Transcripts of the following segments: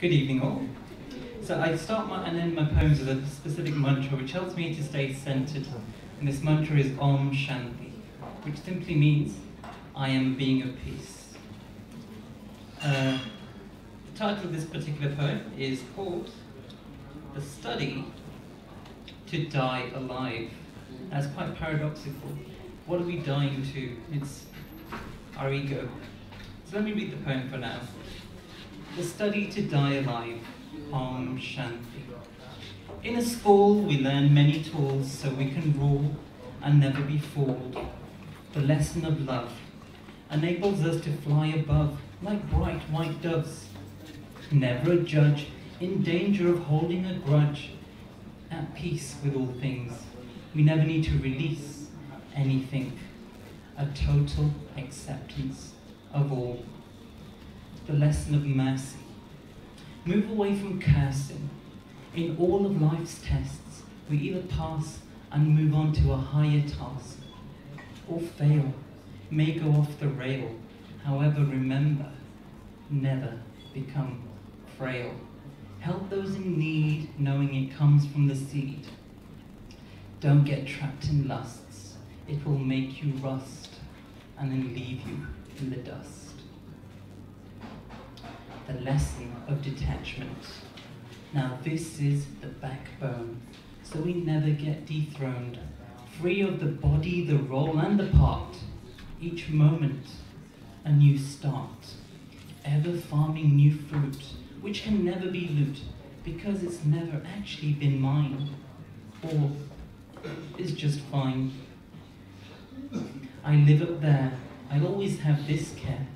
Good evening all. So I start my and end my poems with a specific mantra which helps me to stay centered. And this mantra is Om Shanti, which simply means I am being at peace. The title of this particular poem is called The Study to Die Alive. That's quite paradoxical. What are we dying to? It's our ego. So let me read the poem for now. The Study to Die Alive, Om Shanti. In a school we learn many tools so we can rule and never be fooled. The lesson of love enables us to fly above like bright white doves. Never a judge, in danger of holding a grudge. At peace with all things, we never need to release anything. A total acceptance of all. The lesson of mercy. Move away from cursing. In all of life's tests, we either pass and move on to a higher task, or fail, may go off the rail. However, remember, never become frail. Help those in need, knowing it comes from the seed. Don't get trapped in lusts. It will make you rust, and then leave you in the dust. The lesson of detachment. Now this is the backbone, so we never get dethroned. Free of the body, the role and the part. Each moment, a new start. Ever farming new fruit, which can never be loot, because it's never actually been mine, or is just fine. I live up there, I'll always have this care.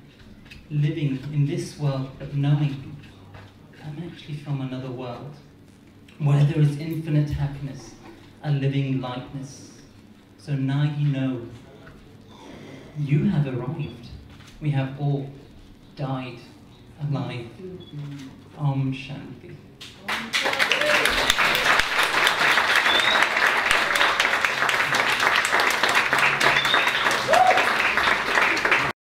Living in this world, but knowing I'm actually from another world, where there is infinite happiness, a living lightness. So now you know, you have arrived. We have all died alive. Om Shanti.